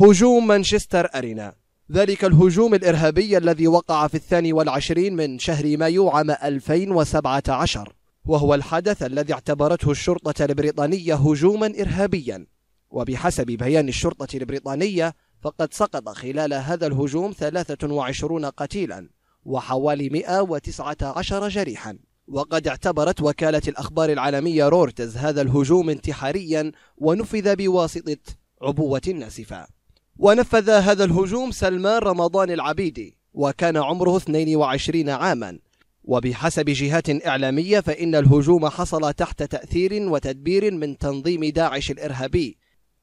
هجوم مانشستر أرينا، ذلك الهجوم الإرهابي الذي وقع في 22 من شهر مايو عام 2017، وهو الحدث الذي اعتبرته الشرطة البريطانية هجوما إرهابيا. وبحسب بيان الشرطة البريطانية فقد سقط خلال هذا الهجوم 23 قتيلا وحوالي 119 جريحا. وقد اعتبرت وكالة الأخبار العالمية رويترز هذا الهجوم انتحاريا ونفذ بواسطة عبوة ناسفة. ونفذ هذا الهجوم سلمان رمضان العبيدي وكان عمره 22 عاما، وبحسب جهات إعلامية فإن الهجوم حصل تحت تأثير وتدبير من تنظيم داعش الإرهابي،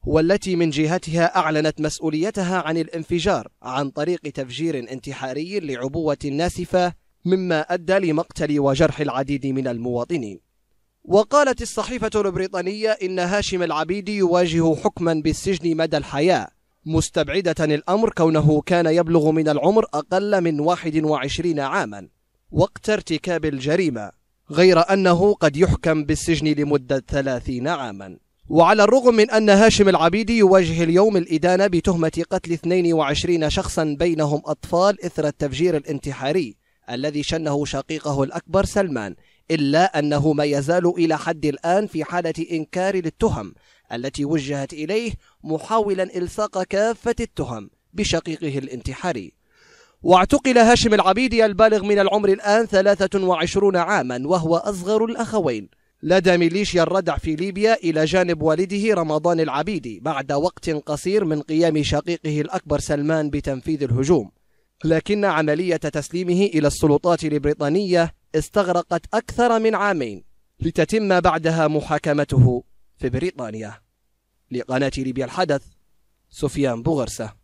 والتي من جهتها أعلنت مسؤوليتها عن الانفجار عن طريق تفجير انتحاري لعبوة ناسفة، مما أدى لمقتل وجرح العديد من المواطنين. وقالت الصحيفة البريطانية إن هاشم العبيدي يواجه حكما بالسجن مدى الحياة، مستبعدة الأمر كونه كان يبلغ من العمر أقل من 21 عاما وقت ارتكاب الجريمة، غير أنه قد يحكم بالسجن لمدة 30 عاما. وعلى الرغم من أن هاشم العبيدي يواجه اليوم الإدانة بتهمة قتل 22 شخصا بينهم أطفال إثر التفجير الانتحاري الذي شنه شقيقه الأكبر سلمان، إلا أنه ما يزال إلى حد الآن في حالة إنكار للتهم التي وجهت إليه، محاولا إلصاق كافة التهم بشقيقه الانتحاري. واعتقل هاشم العبيدي البالغ من العمر الآن 23 عاما، وهو أصغر الأخوين لدى ميليشيا الردع في ليبيا، إلى جانب والده رمضان العبيدي، بعد وقت قصير من قيام شقيقه الأكبر سلمان بتنفيذ الهجوم. لكن عملية تسليمه إلى السلطات البريطانية استغرقت أكثر من عامين لتتم بعدها محاكمته في بريطانيا. لقناة ليبيا الحدث، سفيان بوغرسة.